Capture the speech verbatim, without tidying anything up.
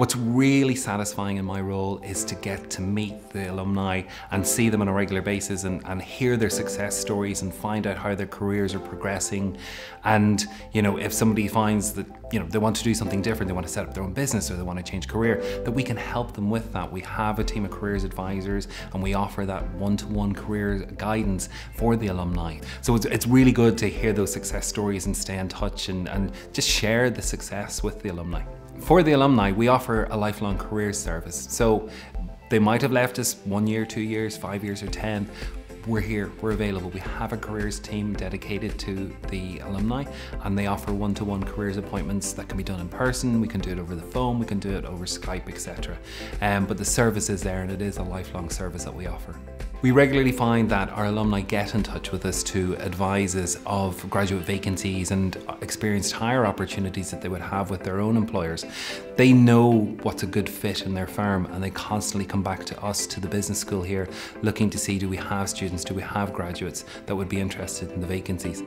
What's really satisfying in my role is to get to meet the alumni and see them on a regular basis and, and hear their success stories and find out how their careers are progressing. And, you know, if somebody finds that, you know, they want to do something different, they want to set up their own business or they want to change career, that we can help them with that. We have a team of careers advisors and we offer that one-to-one career guidance for the alumni. So it's, it's really good to hear those success stories and stay in touch and, and just share the success with the alumni. For the alumni, we offer a lifelong career service. So they might have left us one year, two years, five years or ten. We're here, we're available. We have a careers team dedicated to the alumni and they offer one-to-one careers appointments that can be done in person, we can do it over the phone, we can do it over Skype, et cetera. Um, but the service is there and it is a lifelong service that we offer. We regularly find that our alumni get in touch with us to advise us of graduate vacancies and experienced hire opportunities that they would have with their own employers. They know what's a good fit in their firm and they constantly come back to us, to the business school here, looking to see, do we have students, do we have graduates that would be interested in the vacancies.